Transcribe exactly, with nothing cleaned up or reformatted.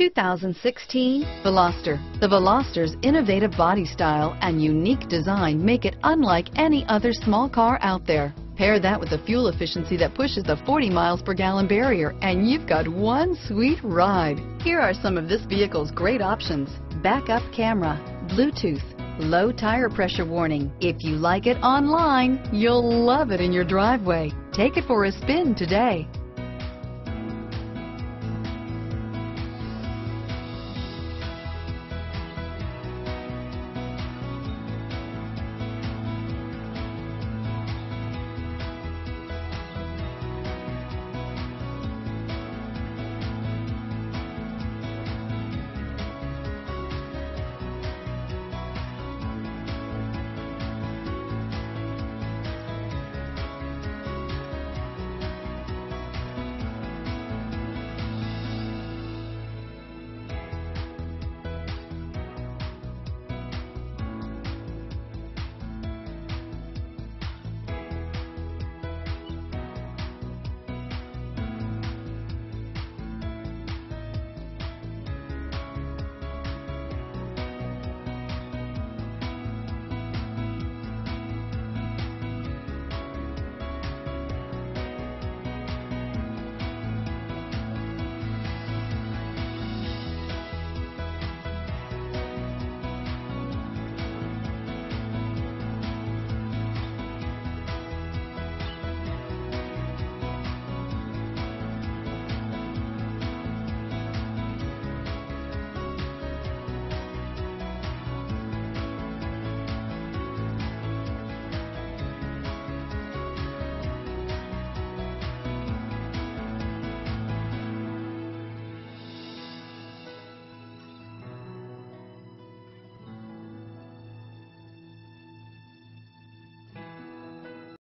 two thousand sixteen Veloster. The Veloster's innovative body style and unique design make it unlike any other small car out there. Pair that with the fuel efficiency that pushes the forty miles per gallon barrier, and you've got one sweet ride. Here are some of this vehicle's great options: backup camera, Bluetooth, low tire pressure warning. If you like it online, you'll love it in your driveway. Take it for a spin today.